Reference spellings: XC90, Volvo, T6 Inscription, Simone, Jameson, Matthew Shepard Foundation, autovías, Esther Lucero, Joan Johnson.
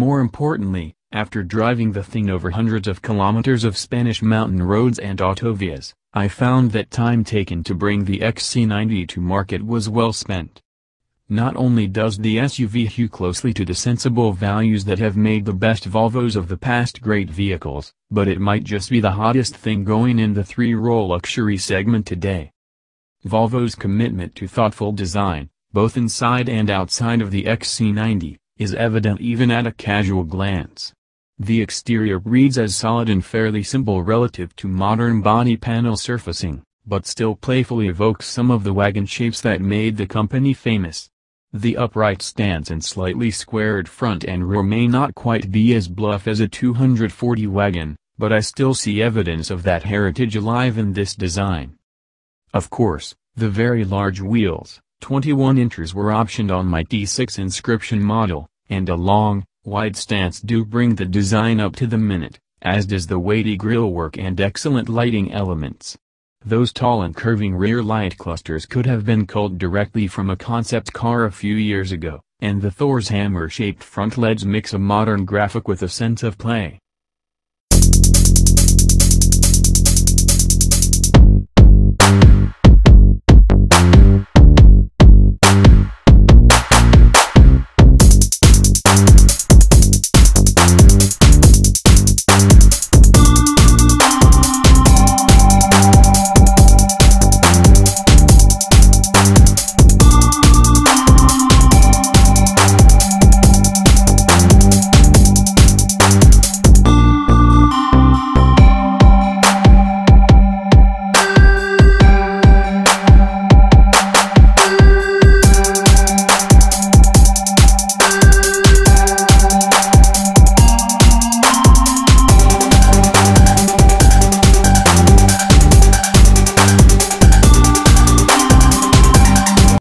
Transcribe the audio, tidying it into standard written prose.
more importantly, after driving the thing over hundreds of kilometers of Spanish mountain roads and autovias, I found that time taken to bring the XC90 to market was well spent. Not only does the SUV hew closely to the sensible values that have made the best Volvos of the past great vehicles, but it might just be the hottest thing going in the three-row luxury segment today. Volvo's commitment to thoughtful design, both inside and outside of the XC90, is evident even at a casual glance. The exterior reads as solid and fairly simple relative to modern body panel surfacing, but still playfully evokes some of the wagon shapes that made the company famous. The upright stance and slightly squared front and rear may not quite be as bluff as a 240 wagon, but I still see evidence of that heritage alive in this design. Of course, the very large wheels, 21 inches, were optioned on my T6 Inscription model, and a long, wide stance do bring the design up to the minute, as does the weighty grillwork and excellent lighting elements. Those tall and curving rear light clusters could have been culled directly from a concept car a few years ago, and the Thor's hammer-shaped front leads mix a modern graphic with a sense of play.